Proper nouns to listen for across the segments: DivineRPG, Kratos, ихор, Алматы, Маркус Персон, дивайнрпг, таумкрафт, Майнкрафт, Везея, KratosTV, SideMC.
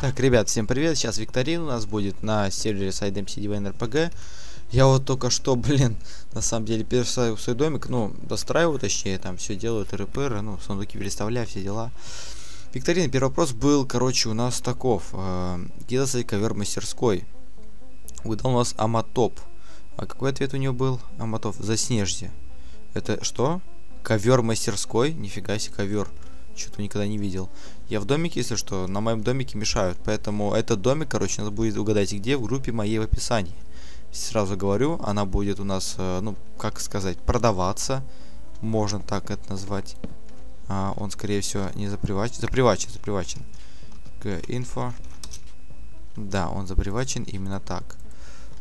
Так, ребят, всем привет, сейчас викторина у нас будет на сервере SideMC DivineRPG. Я вот только что, блин, на самом деле перестраиваю свой домик, ну, достраиваю, точнее, там все делают, РПР, ну, сундуки переставляю, все дела. Викторина, первый вопрос был, короче, у нас таков. Кидался ковер-мастерской. Выдал у нас Аматоп. А какой ответ у него был? Аматоп, заснежье. Это что? Ковер-мастерской? Нифига себе, ковер. Что-то никогда не видел. Я в домике, если что, на моем домике мешают. Поэтому этот домик, короче, надо будет угадать где, в группе моей в описании. Сразу говорю, она будет у нас, ну, как сказать, продаваться. Можно так это назвать. Он, скорее всего, не запривачен. Запривачен. Инфо. Да, он запривачен именно так.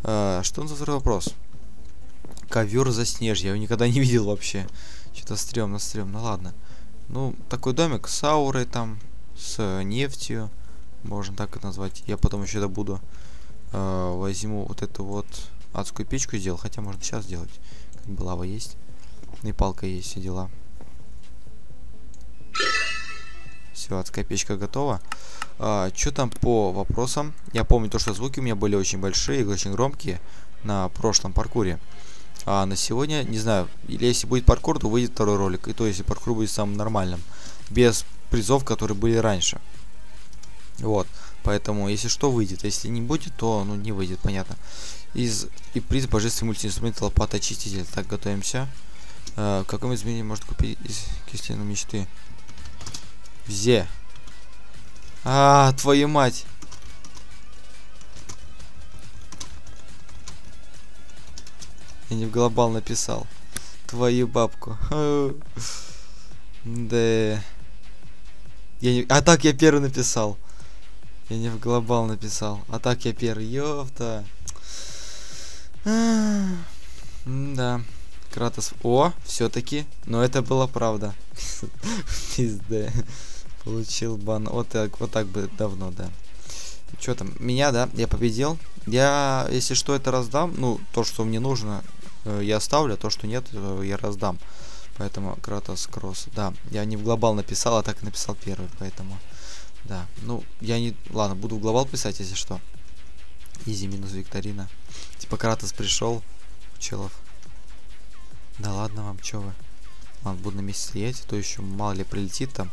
Что у нас за второй вопрос? Ковер заснежья. Я его никогда не видел вообще. Что-то стрёмно. Ладно. Ну, такой домик с аурой там, с нефтью. Можно так это назвать. Я потом еще добуду. Возьму вот эту вот адскую печку сделал. Хотя можно сейчас сделать. Как бы лава есть. И палка есть, все дела. Все, адская печка готова. Что там по вопросам? Я помню то, что звуки у меня были очень большие, очень громкие на прошлом паркуре. А на сегодня, не знаю, или если будет паркур, то выйдет второй ролик. И то, если паркур будет самым нормальным. Без призов, которые были раньше. Вот. Поэтому, если что, выйдет. А если не будет, то, ну, не выйдет, понятно. И приз божественный мультиинструмент лопата очиститель. Так, готовимся. В каком изменении можно купить из кислины мечты? Взе. А, твою мать. Я не в глобал написал. Твою бабку. Да. А так я первый написал. Я не в глобал написал. А так я первый. Ёпта. Да. Кратос. О, все-таки. Но это была правда. Пизда. Получил бан. Вот так бы давно, да. Что там? Меня, да? Я победил. Я, если что, это раздам. Ну, то, что мне нужно, я оставлю. А то, что нет, я раздам. Поэтому Кратос Кросс. Да, я не в глобал написал, а так и написал первый. Поэтому, да. Ну, я не... Ладно, буду в глобал писать, если что. Изи минус викторина. Типа Кратос пришел. Челов. Да ладно вам, чё вы. Ладно, буду на месте стоять, а то еще мало ли прилетит там.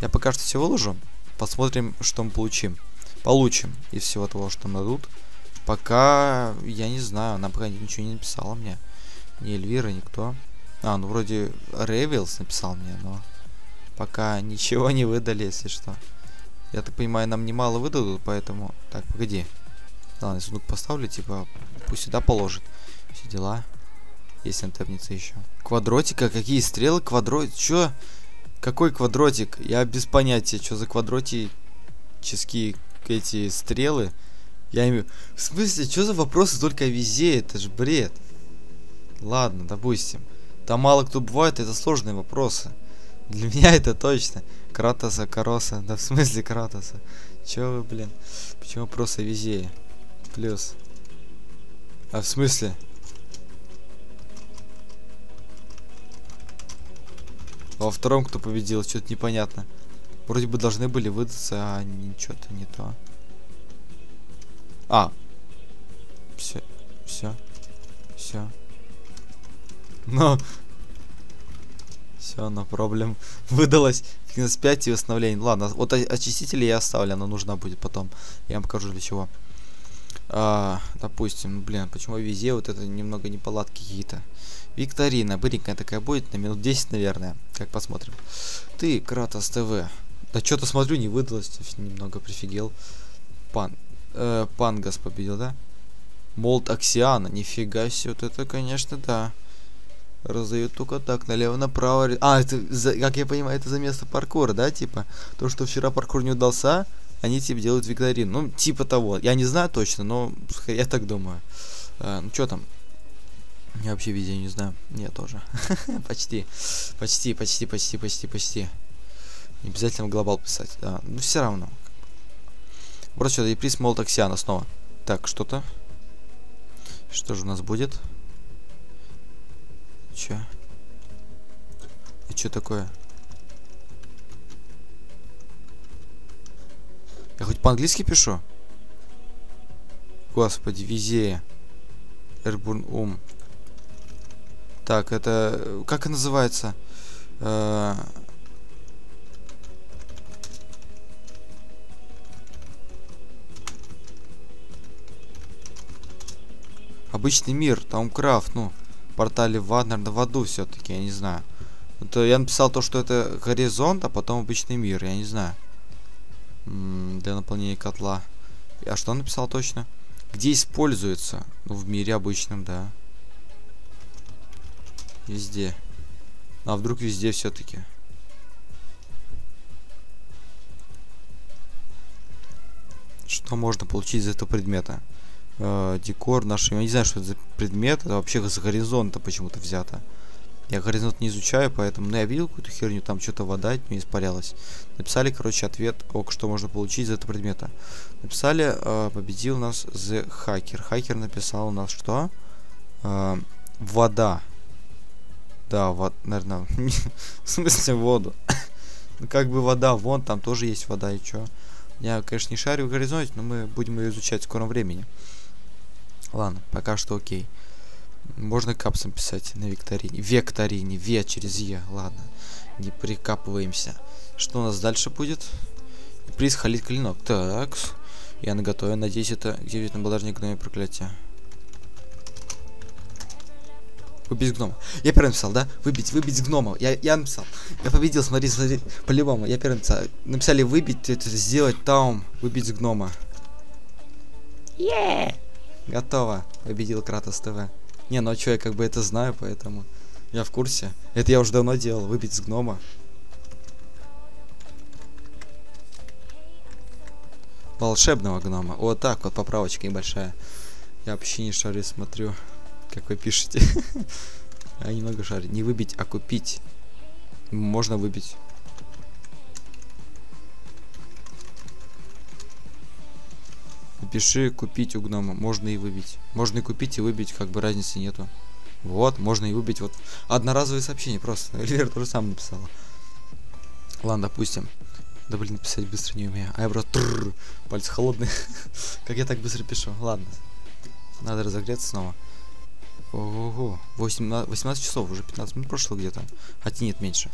Я пока что все выложу. Посмотрим, что мы получим. Получим из всего того, что нам дадут. Пока, я не знаю, она пока ничего не написала мне. Ни Эльвира, никто. А, ну вроде Ревилс написал мне, но пока ничего не выдали, если что. Я так понимаю, нам немало выдадут, поэтому... Так, погоди. Ладно, я сундук поставлю, типа, пусть сюда положит. Все дела. Есть антепница еще. Квадротика? Какие стрелы? Квадротик? Чё? Какой квадротик? Я без понятия, что за квадротические эти стрелы. Я имею... В смысле, что за вопросы только о визе? Это же бред. Ладно, допустим. Там мало кто бывает, это сложные вопросы. Для меня это точно. Кратоса, Короса. Да в смысле Кратоса? Чё вы, блин? Почему вопрос о визе? Плюс. А в смысле? Во втором кто победил, что-то непонятно. Вроде бы должны были выдаться, а ничего-то не то. А. Все. Но. Все, но проблем. Выдалось. 5 и восстановление. Ладно, вот очистители я оставлю, она нужна будет потом. Я вам покажу для чего. Допустим, блин, почему везде вот это немного неполадки какие-то. Викторина, быренькая такая будет, на минут 10, наверное. Как посмотрим. Ты, Кратос ТВ. Да что-то смотрю, не выдалось. Немного прифигел. Пангас победил, да? Молд Аксиана. Нифига себе, вот это, конечно, да. Раздают только так, налево-направо. А, это, как я понимаю, это за место паркура, да, типа? То, что вчера паркур не удался, они, типа, делают викторину. Ну, типа того. Я не знаю точно, но я так думаю. Ну, что там? Я вообще везде не знаю. Я тоже. Почти. Не обязательно в глобал писать. Да. Ну все равно. Просто сюда и приз Молд Аксиана снова. Так, что же у нас будет? Че? И че такое? Я хоть по-английски пишу? Господи, везея. Эрбурн-ум. Так, это... Как называется? Обычный мир, таумкрафт, ну, портале в ад, наверное, в аду все-таки, я не знаю. Это я написал то, что это горизонт, а потом обычный мир, я не знаю. Для наполнения котла. А что он написал точно? Где используется? Ну, в мире обычном, да. Везде. А вдруг везде все-таки? Что можно получить из этого предмета? Декор наш. Я не знаю, что это за предмет. Это вообще с горизонта почему-то взято. Я горизонт не изучаю, поэтому... Ну, я видел какую-то херню, там что-то вода от нее испарялась. Написали, короче, ответ, ок, что можно получить из этого предмета. Написали, победил нас The Hacker. Хакер написал у нас что? Вода. Да, вот, наверное, в смысле воду. Ну, как бы вода, вон, там тоже есть вода и чё. Я, конечно, не шарю в горизонте, но мы будем ее изучать в скором времени. Ладно, пока что окей. Можно капсом писать на векторине. Векторине, ве через е, ладно. Не прикапываемся. Что у нас дальше будет? Приз Халид Клинок. Так, я наготове, надеюсь, это где-нибудь на благодарник гноме проклятия. Убить гнома. Я первый написал, да? Выбить гнома. Я написал. Я победил, смотри, смотри. По-любому, я первый написал. Написали выбить, это сделать таум. Выбить гнома. Yeah. Готово. Победил KratosTV. Не, ну а чё, я как бы это знаю, поэтому... Я в курсе. Это я уже давно делал. Выбить с гнома. Волшебного гнома. Вот так вот, поправочка небольшая. Я вообще не шарю, смотрю. Как вы пишете. Я немного шарю. Не выбить, а купить. Можно выбить. Напиши купить у гнома. Можно и выбить. Можно и купить, и выбить. Как бы разницы нету. Вот, можно и выбить. Вот одноразовые сообщения просто. Эльвер тоже сам написала. Ладно, допустим. Да блин, писать быстро не умею. А я просто... Пальцы холодные. Как я так быстро пишу. Ладно. Надо разогреться снова. Ого-го, 18 часов, уже 15 минут прошло где-то. Хотя нет, меньше.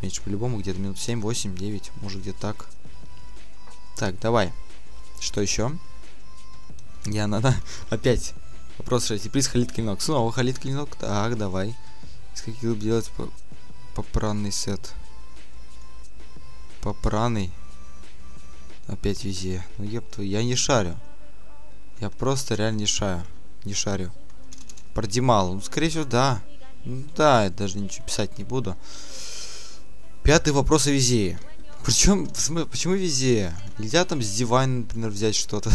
Меньше по-любому, где-то минут 7, 8, 9, может где-то так. Так, давай. Что еще? Я надо... Опять. Вопрос 6. Приз Халид Клинок. Снова Халид Клинок. Так, давай. Из каких делать попранный сет? Попранный. Опять везде. Ну епту, я не шарю. Я просто реально не шарю. Не шарю. Продимал. Ну, скорее всего, да. Ну, да, я даже ничего писать не буду. Пятый вопрос о везее. Причем, почему везее? Нельзя там с Дивайн, например, взять что-то.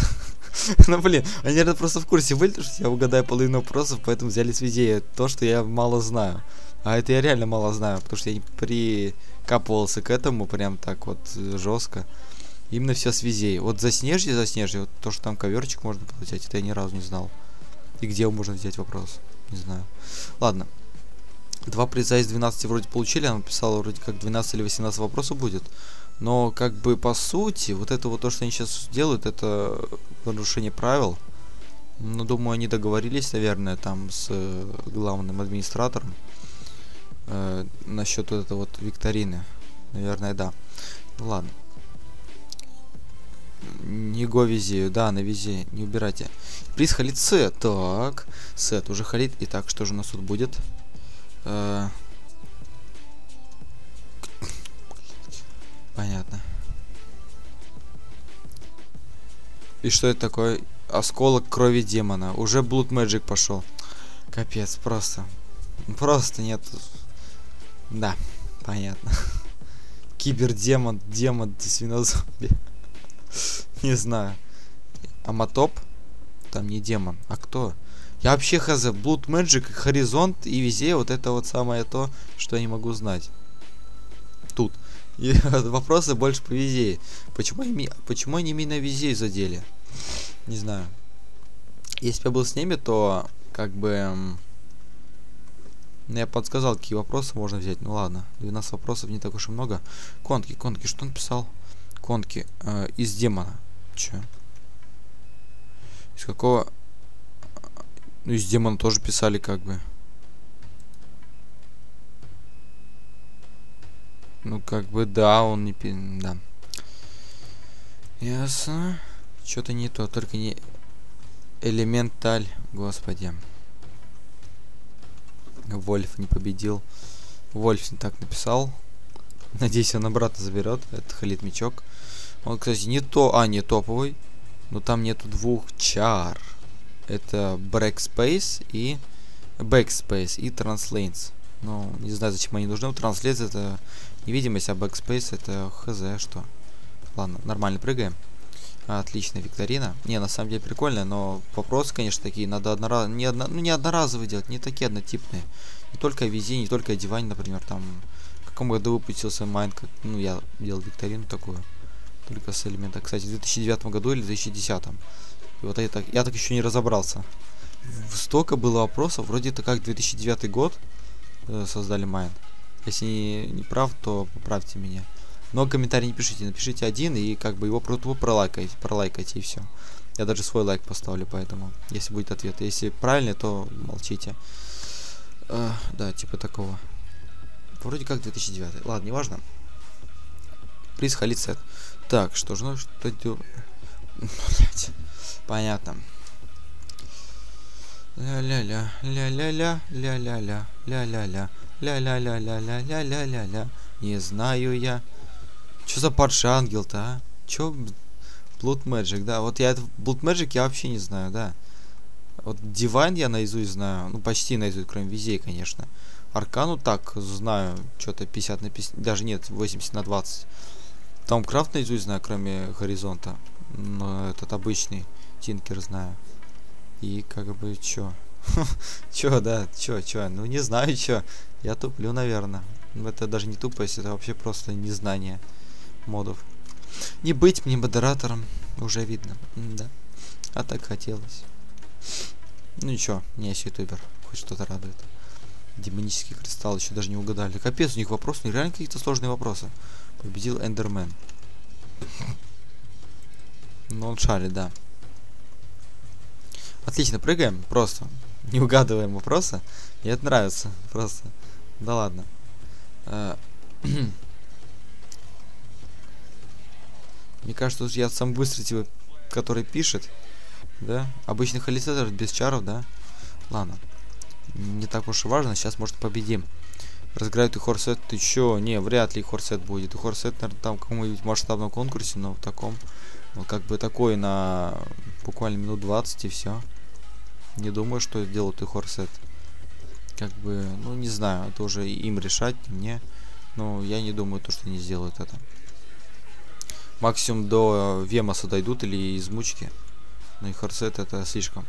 Ну, блин, они, наверное, просто в курсе были, что я угадаю половину вопросов, поэтому взяли с везея то, что я мало знаю. А это я реально мало знаю, потому что я не прикапывался к этому прям так вот жестко. Именно все с везея. Вот заснежье, вот то, что там коверчик можно получать, это я ни разу не знал. И где его можно взять вопрос? Не знаю. Ладно. Два приза из 12 вроде получили. Она написала вроде как 12 или 18 вопросов будет. Но как бы по сути, вот это вот то, что они сейчас делают, это нарушение правил. Но думаю, они договорились, наверное, там с главным администратором. Насчет вот этой вот викторины. Наверное, да. Ну, ладно. Не го визею, да, на визе, не убирайте. Приз Халид Сет, так, Сет уже Халид. Итак, что же у нас тут будет? Понятно. И что это такое? Осколок крови демона. Уже Blood Magic пошел. Капец, просто. Просто нет. Да, понятно. Кибердемон, демон, свинозомби. Не знаю. Аматоп? Там не демон. А кто? Я вообще хз. Blood Magic, Горизонт и везде. Вот это вот самое то, что я не могу знать. Тут. И вопросы больше по везде. Почему они меня везде задели? Не знаю. Если бы я был с ними, то как бы... Я подсказал, какие вопросы можно взять. Ну ладно, 12 вопросов, не так уж и много. Конки, что он писал? Конки, из демона. Че? Из какого... Ну, из демона тоже писали, как бы. Ну, как бы, да, он не... Да. Ясно. Что-то не то, только не... Элементаль, господи. Вольф не победил. Вольф не так написал. Надеюсь, он обратно заберет. Это халит мячок. Он, кстати, не то... А, не топовый. Но там нету двух чар. Это Backspace и... Backspace и Translanes. Ну, не знаю, зачем они нужны. Translates это невидимость, а Backspace это хз, что. Ладно, нормально прыгаем. Отличная викторина. Не, на самом деле прикольная, но вопросы, конечно, такие. Надо не одноразовые делать, не такие однотипные. Не только вези, не только одевание, например, там... В каком году выпустился Майнкрафт? Ну, я делал викторину такую. Только с элемента. Кстати, в 2009 году или 2010. И вот это, я так еще не разобрался. Столько было вопросов. Вроде это как 2009 год создали Майн. Если не прав, то поправьте меня. Но комментарий не пишите. Напишите один и как бы его пролайкайте и все. Я даже свой лайк поставлю, поэтому. Если будет ответ. Если правильный, то молчите. Да, типа такого. Вроде как 2009. Ладно, неважно. Приз Халид Сет. Так, что же, ну что делать? Блять. Понятно. Ля-ля-ля, ля-ля-ля, ля-ля-ля, ля-ля-ля, ля-ля-ля, ля-ля-ля-ля-ля. Не знаю я. Чё за парши ангел-то, а? Чё? Blood Magic, да. Вот я это... Blood Magic я вообще не знаю, да. Вот Divine я наизусть знаю. Ну, почти наизусть, кроме визей, конечно. Аркану так знаю. Чё-то 50 на 50... Даже нет, 80 на 20. Таумкрафт наизусть знаю, кроме Горизонта. Но этот обычный Тинкер знаю. И как бы чё? Чё, да? Чё? Ну, не знаю, чё. Я туплю, наверное. Это даже не тупость, это вообще просто незнание модов. Не быть мне модератором, уже видно. Да. А так хотелось. Ну ничего, не я ютубер. Хоть что-то радует. Демонический кристалл еще даже не угадали. Капец, у них вопрос, ну реально какие-то сложные вопросы. Победил Эндермен. Но он шарит, да. Отлично, прыгаем, просто. Не угадываем вопросы. Мне это нравится, просто. Да ладно. Мне кажется, я сам быстро типа, который пишет, да, обычный холистатор без чаров, да. Ладно, не так уж и важно. Сейчас может победим. Разыграют и хорсет, ты чё? Не, вряд ли хорсет будет. И хорсет, наверное, там в каком-нибудь масштабном конкурсе, но в таком, ну, как бы такой на буквально минут 20 и все. Не думаю, что делают и хорсет. Как бы, ну не знаю, это уже им решать, мне. Но я не думаю, то, что они сделают это. Максимум до Вемаса дойдут или из мучки. Но и хорсет это слишком.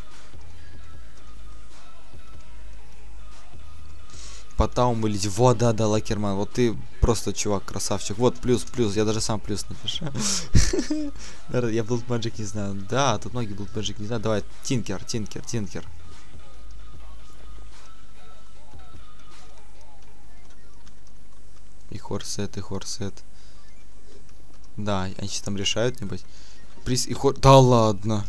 По таум или... Вот, да, Лакерман. Вот ты просто, чувак, красавчик. Вот, плюс. Я даже сам плюс напишу. Я Blood Magic не знаю. Да, тут многие Blood Magic не знают. Давай, Тинкер. И хорсет. Да, они сейчас там решают, небось. Приз и хор... Да ладно.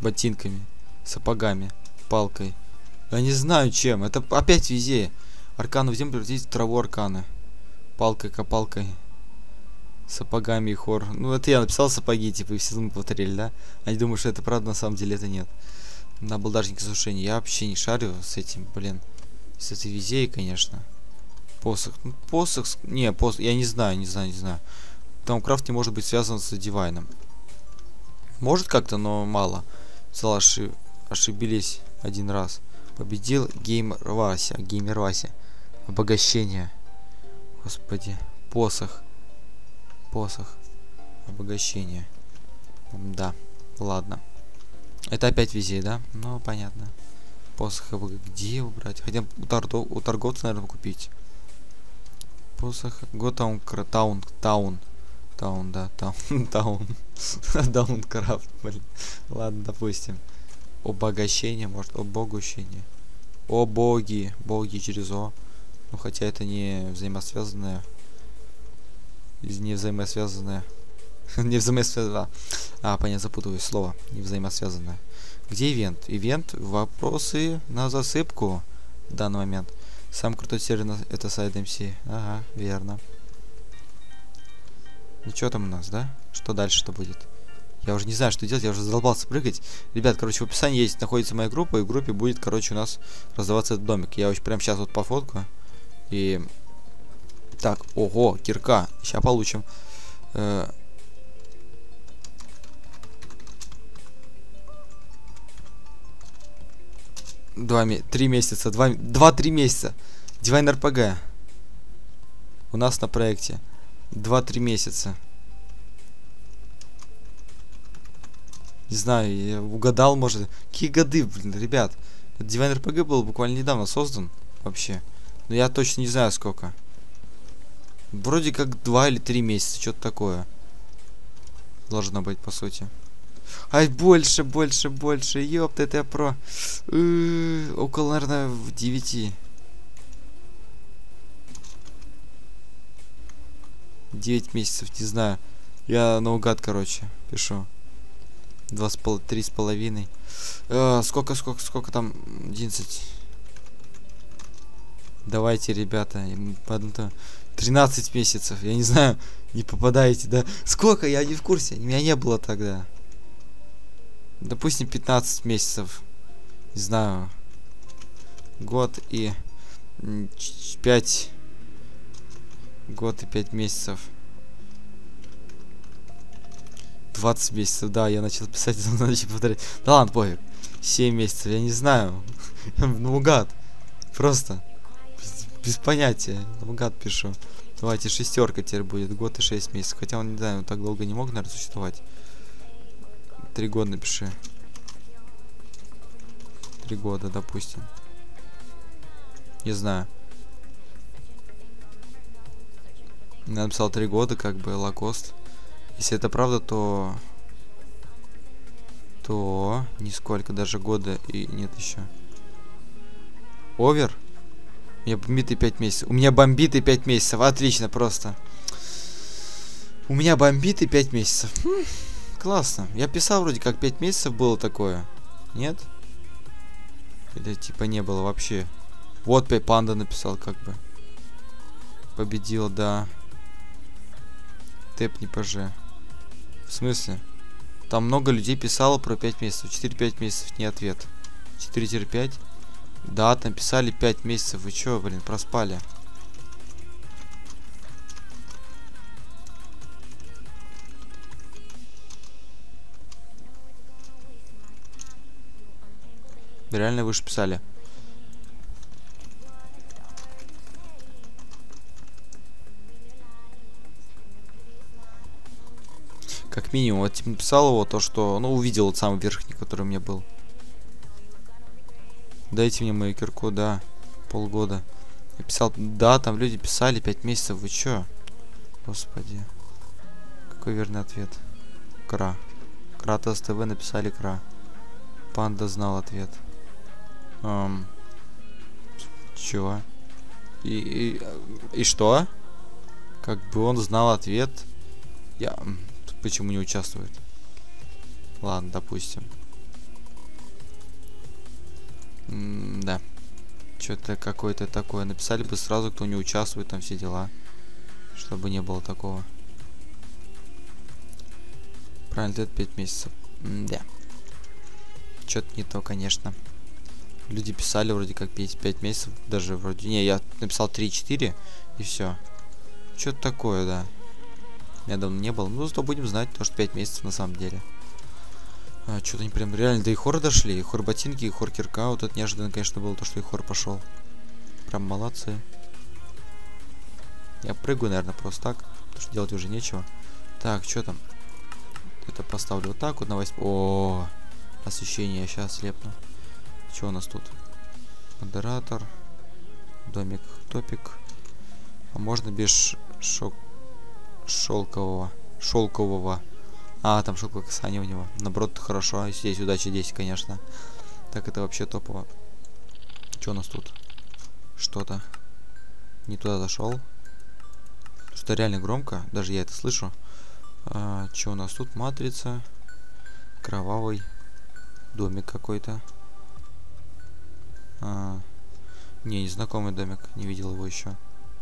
Ботинками, сапогами, палкой. Я не знаю чем. Это опять везде. Аркану в землю превратить в траву арканы. Палкой, копалкой. Сапогами и хор. Ну, это я написал сапоги, типа, и все мы повторили, да? Они думают, что это правда, на самом деле это нет. На балдашнике сушения. Я вообще не шарю с этим, блин. С этой визеей, конечно. Посох. Ну, посох... Не, посох... Я не знаю. Таумкрафт не может быть связан с Дивайном. Может как-то, но мало. Ошибились один раз. Победил Геймер Вася. Обогащение. Господи. Посох. Обогащение. Да. Ладно. Это опять везде, да? Ну, понятно. Посох обогащение. Где его брать? Хотя у торговца, наверное, купить. Посох. Го таун. Таун, да, таун. Таумкрафт, блин. Ладно, допустим. Обогащение, может, обогащение. О, боги. Боги через О. Ну, хотя это не взаимосвязанное. Не взаимосвязанное. Не взаимосвязанное. А, понятно, запутываюсь. Слово. Не взаимосвязанное. Где ивент? Ивент, вопросы на засыпку в данный момент. Сам крутой сервер — это SideMC. Ага, верно. Ну что там у нас, да? Что дальше-то будет? Я уже не знаю, что делать, я уже задолбался прыгать. Ребят, короче, в описании есть, находится моя группа, и в группе будет, короче, у нас раздаваться этот домик. Я очень прям сейчас вот пофоткаю. И... Так, ого, кирка. Сейчас получим. Два-три месяца. DivineRPG. У нас на проекте. 2-3 месяца. Не знаю, я угадал, может. Какие годы, блин, ребят. DivineRPG был буквально недавно создан. Вообще. Но я точно не знаю, сколько. Вроде как 2 или 3 месяца. Что-то такое. Должно быть, по сути. Ай, больше. Ёпта, это я про. Около, наверное, в 9. 9 месяцев, не знаю. Я наугад, короче, пишу. 3,5. Сколько там? 11. Давайте, ребята. 13 месяцев. Я не знаю, не попадаете, да? Сколько? Я не в курсе. Меня не было тогда. Допустим, 15 месяцев. Не знаю. Год и 5. Год и 5 месяцев. 20 месяцев, да, я начал писать, начал повторять. Да ладно, пофиг. 7 месяцев, я не знаю. Наугад. Просто. Без понятия. Наугад пишу. Давайте, 6 теперь будет. Год и 6 месяцев. Хотя он, не знаю, он так долго не мог, наверное, существовать. 3 года напиши. 3 года, допустим. Не знаю. Я написал 3 года, как бы, лакост. Если это правда, то... То... Нисколько, даже года и нет еще. Овер? Меня бомбит и 5 месяцев. У меня бомбит и 5 месяцев. Отлично, просто. У меня бомбит и 5 месяцев. Классно. Я писал вроде как 5 месяцев было такое. Нет? Или типа не было вообще. Вот панда написал, как бы. Победил, да. Тэп не ПЖ. В смысле? Там много людей писало про 5 месяцев. 4-5 месяцев не ответ. 4-5. Да, там писали 5 месяцев. Вы чё, блин, проспали? Реально выше писали. Как минимум, вот типа написал его то, что... Ну, увидел вот самый верхний, который у меня был. Дайте мне мою кирку, да. Полгода. Я писал... Да, там люди писали 5 месяцев. Вы чё? Господи. Какой верный ответ? Кра. KratosTV написали кра. Панда знал ответ. Чё? И что? Как бы он знал ответ. Я... Почему не участвует? Ладно, допустим. Да. Что-то какое-то такое. Написали бы сразу, кто не участвует, там все дела. Чтобы не было такого. Правильно, это 5 месяцев. Да. Что-то не то, конечно. Люди писали вроде как 5 месяцев. Даже вроде... Не, я написал 3-4 и все. Что-то такое, да. Я давно не был. Ну, зато будем знать, то что 5 месяцев на самом деле. А, что-то они прям реально до Ихора дошли. Ихор ботинки, Ихор кирка. Вот это неожиданно, конечно, было то, что Ихор пошел. Прям молодцы. Я прыгаю, наверное, просто так. Потому что делать уже нечего. Так, что там? Это поставлю вот так вот на 8. О, освещение. Я сейчас слепну. Что у нас тут? Модератор. Домик. Топик. А можно без шелкового шелкового. А, там шелковое касание у него. Наоборот, хорошо. Здесь удача 10, конечно. Так, это вообще топово. Что у нас тут? Что-то. Не туда зашел. Что-то реально громко. Даже я это слышу. А, что у нас тут? Матрица. Кровавый домик какой-то. А, не, незнакомый домик. Не видел его еще.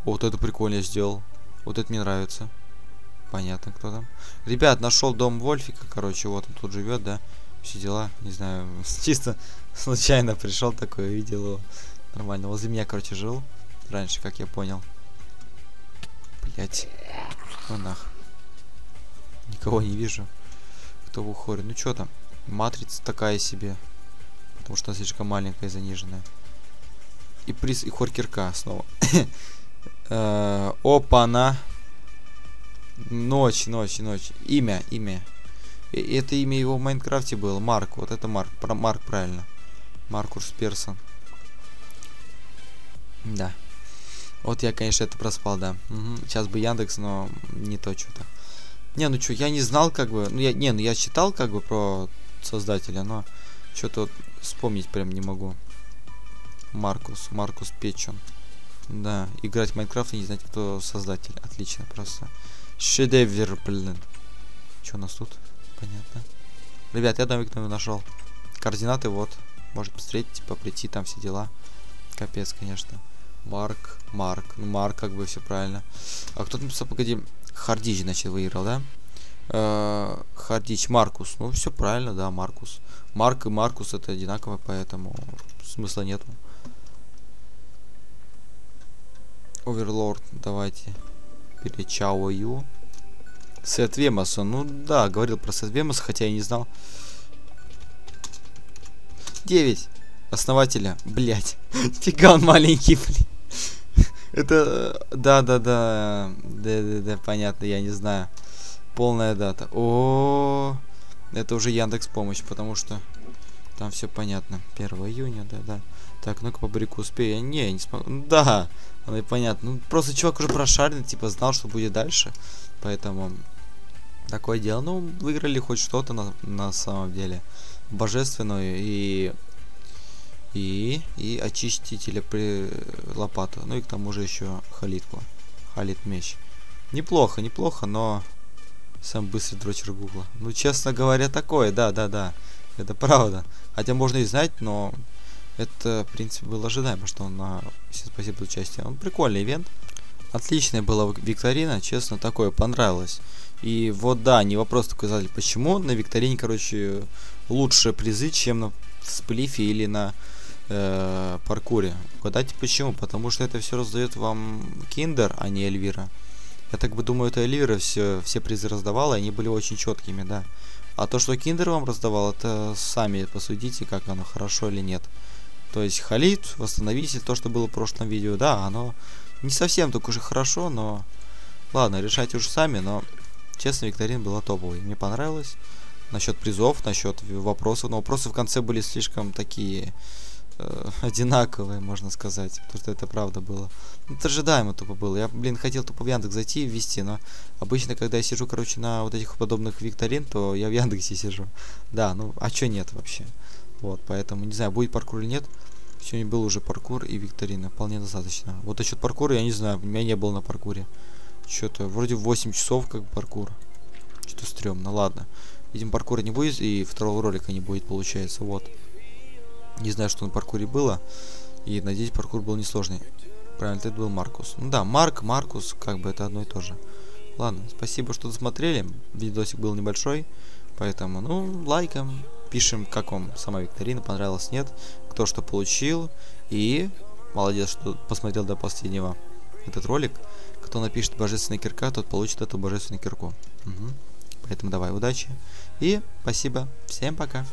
О, вот это прикольно сделал. Вот это мне нравится. Понятно, кто там. Ребят, нашел дом Вольфика, короче. Вот он тут живет, да? Все дела. Не знаю, чисто случайно пришел такой, видел его. Нормально. Возле меня, короче, жил. Раньше, как я понял. Блять. Монах. Никого не вижу. Кто в ухоре? Ну что там? Матрица такая себе. Потому что она слишком маленькая и заниженная. И приз, и хор кирка снова. Опа-на. Ночь. Имя. Это имя его в Майнкрафте было. Марк. Вот это Марк. Марк, правильно. Маркус Персон. Да. Вот я, конечно, это проспал, да. Угу. Сейчас бы Яндекс, но не то что-то. Не, ну что, я не знал, как бы. Ну, я читал, как бы, про создателя, но что-то вспомнить прям не могу. Маркус Печон. Да, играть в Майнкрафт и не знать, кто создатель. Отлично, просто. Шедевр, блин. Что у нас тут? Понятно. Ребят, я домик номер нашел. Координаты вот. Может посмотреть, типа прийти, там все дела. Капец, конечно. Марк, как бы все правильно. А кто-то написал, погоди. Хардич, значит, выиграл, да? Хардич, Маркус. Ну, все правильно, да, Маркус. Марк и Маркус это одинаково, поэтому смысла нету. Оверлорд, давайте. Перечаую. Сет Вемаса. Ну да, говорил про Сет Вемаса, хотя я не знал. 9. Основателя. Блять. Фига он маленький, блин. Это... Да, понятно, я не знаю. Полная дата. О, это уже Яндекс помощь, потому что там все понятно. 1 июня, да. Так, ну-ка по брику успею. Не, не смогу. Да, оно и понятно. Ну, просто чувак уже прошаренный, типа знал, что будет дальше. Поэтому такое дело. Ну, выиграли хоть что-то на самом деле. Божественную и очистителя при лопату. Ну и к тому же еще халитку. Халит меч. Неплохо, но сам быстрый дрочер гугла. Ну, честно говоря, такое, да. Это правда. Хотя можно и знать, но это, в принципе, было ожидаемо, что он на... Все спасибо за участие. Он прикольный ивент. Отличная была викторина, честно, такое понравилось. И вот, да, не вопрос такой задали, почему на викторине, короче, лучше призы, чем на сплифе или на паркуре. Угадайте почему? Потому что это все раздает вам Киндер, а не Эльвира. Я так бы думаю, это Эльвира все призы раздавала, и они были очень четкими, да. А то, что Киндер вам раздавал, это сами посудите, как оно, хорошо или нет. То есть Халид, восстановитель, то, что было в прошлом видео, да, оно не совсем так уже хорошо, но... Ладно, решайте уже сами, но... Честно, викторина была топовой, мне понравилось. Насчет призов, насчет вопросов, но вопросы в конце были слишком такие... одинаковые, можно сказать, потому что это правда было. Это ожидаемо тупо было. Я, блин, хотел тупо в Яндекс зайти и ввести, но обычно, когда я сижу, короче, на вот этих подобных викторин, то я в Яндексе сижу. Да, ну, а чё нет вообще? Вот, поэтому, не знаю, будет паркур или нет. Сегодня был уже паркур и викторина, вполне достаточно. Вот насчет паркура, я не знаю, у меня не было на паркуре. Чё-то, вроде 8 часов, как паркур. Что-то стрёмно, ладно. Видимо, паркура не будет и второго ролика не будет, получается, вот. Не знаю, что на паркуре было. И надеюсь, паркур был несложный. Правильно, это был Маркус. Ну да, Маркус, как бы это одно и то же. Ладно, спасибо, что досмотрели. Видосик был небольшой. Поэтому, ну, лайком. Пишем, как вам сама викторина, понравилась, нет. Кто что получил. И молодец, что посмотрел до последнего этот ролик. Кто напишет божественная кирка, тот получит эту божественную кирку. Угу. Поэтому давай, удачи. И спасибо. Всем пока.